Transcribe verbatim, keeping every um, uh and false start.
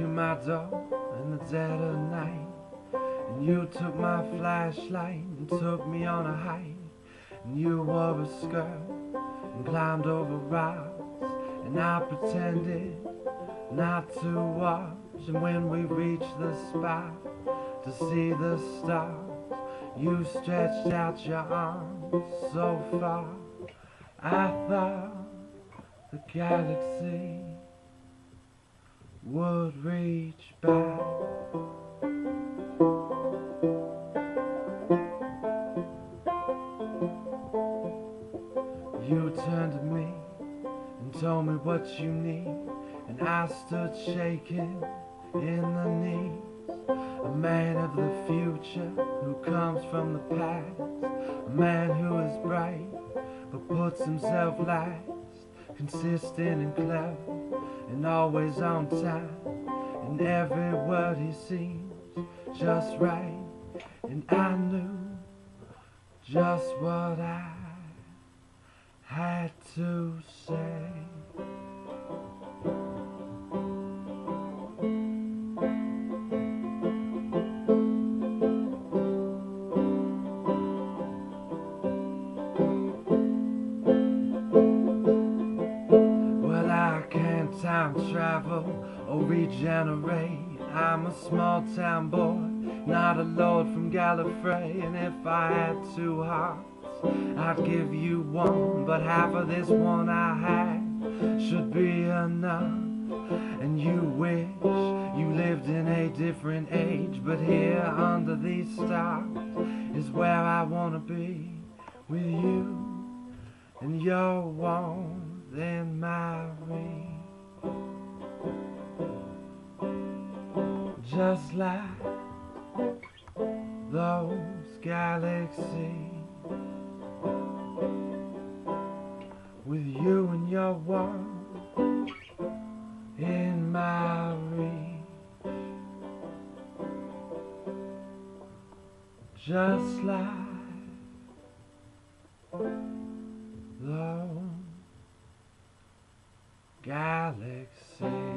to my door in the dead of night, and you took my flashlight and took me on a hike, and you wore a skirt and climbed over rocks, and I pretended not to watch. And when we reached the spot to see the stars, you stretched out your arms so far. I thought the galaxy would reach back. You turned to me and told me what you need, and I stood shaking in the knees. A man of the future who comes from the past, a man who is bright but puts himself last, consistent and clever and always on time, and every word he seems just right. And I knew just what I had to say. Time travel or regenerate, I'm a small town boy, not a lord from Gallifrey. And if I had two hearts, I'd give you one, but half of this one I had should be enough. And you wish you lived in a different age, but here under these stars is where I wanna be, with you and your warmth in my reach. Just like those galaxies, with you and your warmth in my reach. Just like those galaxies.